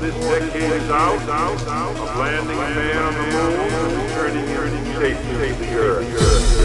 before this decade is out, of landing a man on the moon and returning him safely to the Earth.